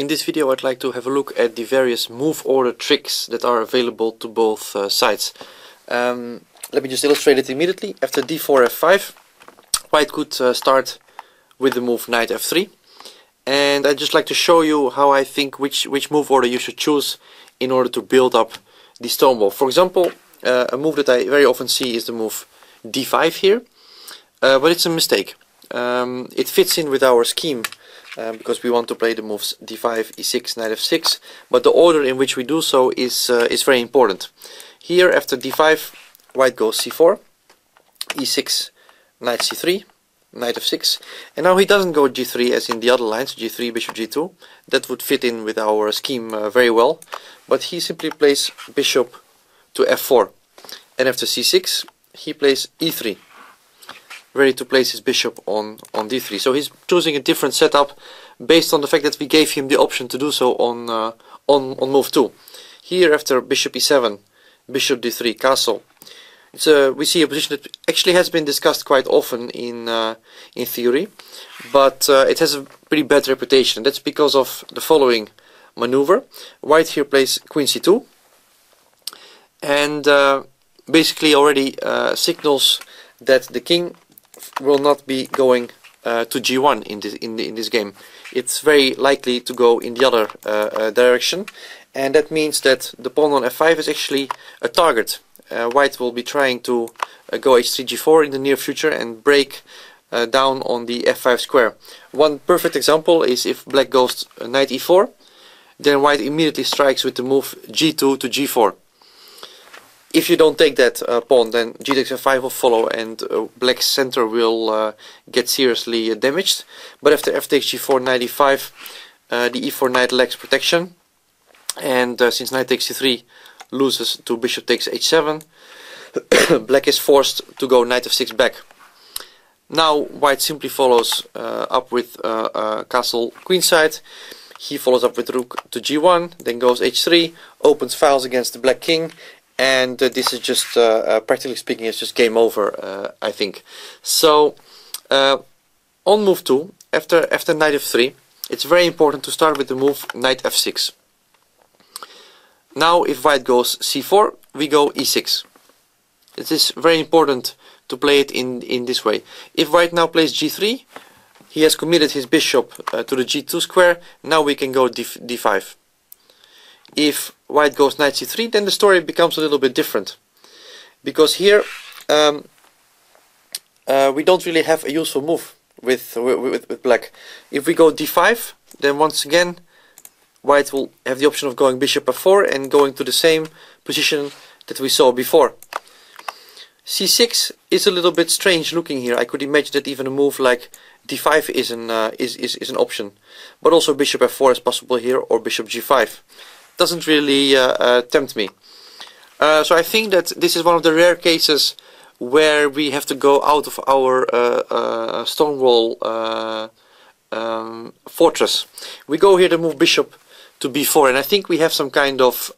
In this video I'd like to have a look at the various move order tricks that are available to both sides. Let me just illustrate it immediately. After d4 f5 white could start with the move knight f3, and I'd just like to show you how I think which move order you should choose in order to build up the Stonewall. For example, a move that I very often see is the move d5 here, but it's a mistake. It fits in with our scheme because we want to play the moves d5, e6, knight f6, but the order in which we do so is very important. Here after d5 white goes c4, e6, knight c3, knight f6, and now he doesn't go g3 as in the other lines, g3, bishop g2. That would fit in with our scheme very well, but he simply plays bishop to f4, and after c6 he plays e3, ready to place his bishop on d3. So he's choosing a different setup based on the fact that we gave him the option to do so on move 2. Here after bishop e7, bishop d3, castle, we see a position that actually has been discussed quite often in theory, but it has a pretty bad reputation. That's because of the following maneuver. White here plays queen c2, and basically already signals that the king will not be going to g1 in this game. It's very likely to go in the other direction, and that means that the pawn on f5 is actually a target. White will be trying to go h3 g4 in the near future and break down on the f5 square. One perfect example is if black goes knight e4, then white immediately strikes with the move g2 to g4. If you don't take that pawn, then g takes f5 will follow, and black's center will get seriously damaged. But after f takes g4, knight e5, the e4 knight lacks protection, and since knight takes c3 loses to bishop takes h7, black is forced to go knight f6 back. Now white simply follows up with castle queenside. He follows up with rook to g1, then goes h3, opens files against the black king. And this is just, practically speaking, it's just game over, I think. So, on move 2, after knight f3, it's very important to start with the move knight f6. Now, if white goes c4, we go e6. It is very important to play it in this way. If white now plays g3, he has committed his bishop to the g2 square. Now we can go d5. If white goes knight c3, then the story becomes a little bit different, because here we don't really have a useful move with black. If we go d5, then once again white will have the option of going bishop f4 and going to the same position that we saw before. c6 is a little bit strange looking here. I could imagine that even a move like d5 is an option, but also bishop f4 is possible here, or bishop g5. Doesn't really tempt me. So I think that this is one of the rare cases where we have to go out of our Stonewall fortress. We go here to move bishop to b4, and I think we have some kind of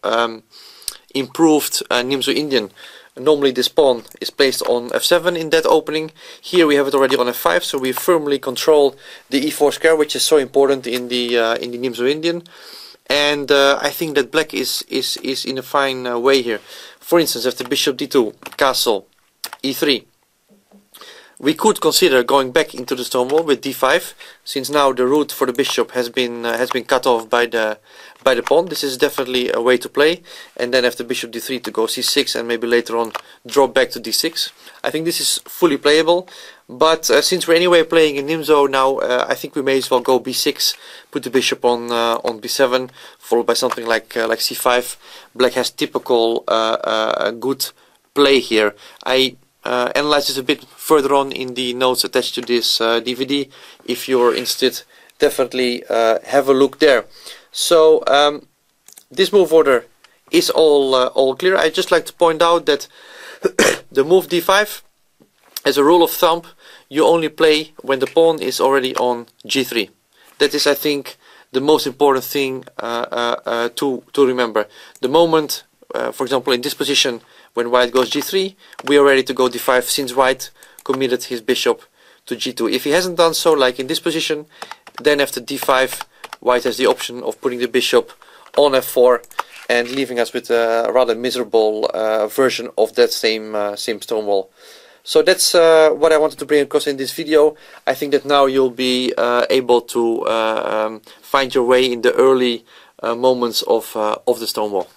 improved Nimzo Indian. Normally this pawn is placed on f7 in that opening. Here we have it already on f5, so we firmly control the e4 square, which is so important in the Nimzo Indian. And I think that black is in a fine way here. For instance, after bishop d2, castle, e3, we could consider going back into the Stonewall with d5, since now the route for the bishop has been cut off by the pawn. This is definitely a way to play. And then after bishop d3 to go c6, and maybe later on drop back to d6. I think this is fully playable. But since we're anyway playing in Nimzo now, I think we may as well go b6, put the bishop on b7, followed by something like c5. Black has typical good play here. I analyze this a bit further on in the notes attached to this DVD. If you're interested, definitely have a look there. So this move order is all clear. I just like to point out that the move d5, as a rule of thumb, you only play when the pawn is already on g3. That is, I think, the most important thing to remember. The moment, for example, in this position, when white goes g3, we are ready to go d5, since white committed his bishop to g2. If he hasn't done so, like in this position, then after d5, White has the option of putting the bishop on f4 and leaving us with a rather miserable version of that same Stonewall. So that's what I wanted to bring across in this video. I think that now you'll be able to find your way in the early moments of the Stonewall.